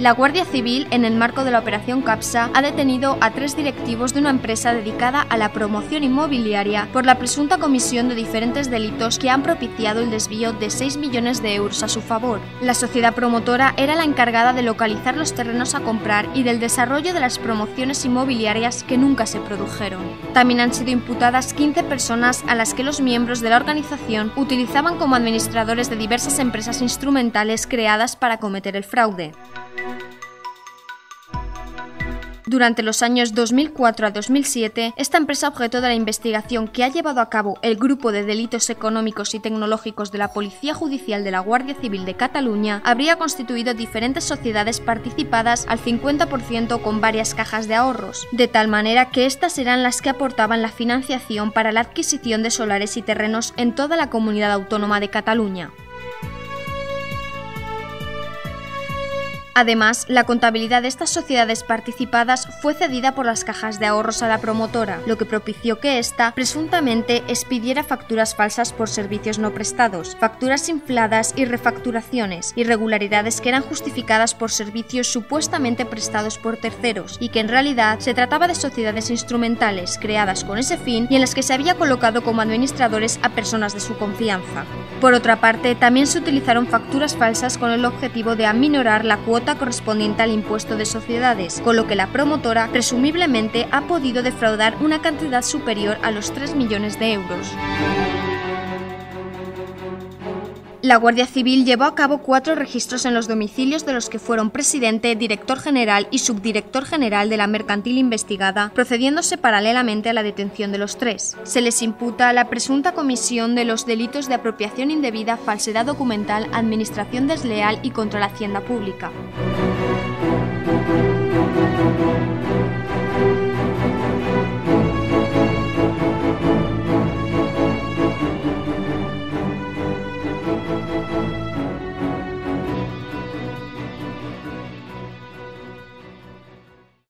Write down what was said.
La Guardia Civil, en el marco de la Operación Capsa, ha detenido a 3 directivos de una empresa dedicada a la promoción inmobiliaria por la presunta comisión de diferentes delitos que han propiciado el desvío de 6 millones de euros a su favor. La sociedad promotora era la encargada de localizar los terrenos a comprar y del desarrollo de las promociones inmobiliarias que nunca se produjeron. También han sido imputadas 15 personas a las que los miembros de la organización utilizaban como administradores de diversas empresas instrumentales creadas para cometer el fraude. Durante los años 2004 a 2007, esta empresa objeto de la investigación que ha llevado a cabo el Grupo de Delitos Económicos y Tecnológicos de la Policía Judicial de la Guardia Civil de Cataluña habría constituido diferentes sociedades participadas al 50% con varias cajas de ahorros, de tal manera que estas eran las que aportaban la financiación para la adquisición de solares y terrenos en toda la Comunidad Autónoma de Cataluña. Además, la contabilidad de estas sociedades participadas fue cedida por las cajas de ahorros a la promotora, lo que propició que ésta, presuntamente, expidiera facturas falsas por servicios no prestados, facturas infladas y refacturaciones, irregularidades que eran justificadas por servicios supuestamente prestados por terceros y que en realidad se trataba de sociedades instrumentales creadas con ese fin y en las que se había colocado como administradores a personas de su confianza. Por otra parte, también se utilizaron facturas falsas con el objetivo de aminorar la cuota correspondiente al impuesto de sociedades, con lo que la promotora presumiblemente ha podido defraudar una cantidad superior a los 3 millones de euros. La Guardia Civil llevó a cabo 4 registros en los domicilios de los que fueron presidente, director general y subdirector general de la mercantil investigada, procediéndose paralelamente a la detención de los 3. Se les imputa la presunta comisión de los delitos de apropiación indebida, falsedad documental, administración desleal y contra la hacienda pública.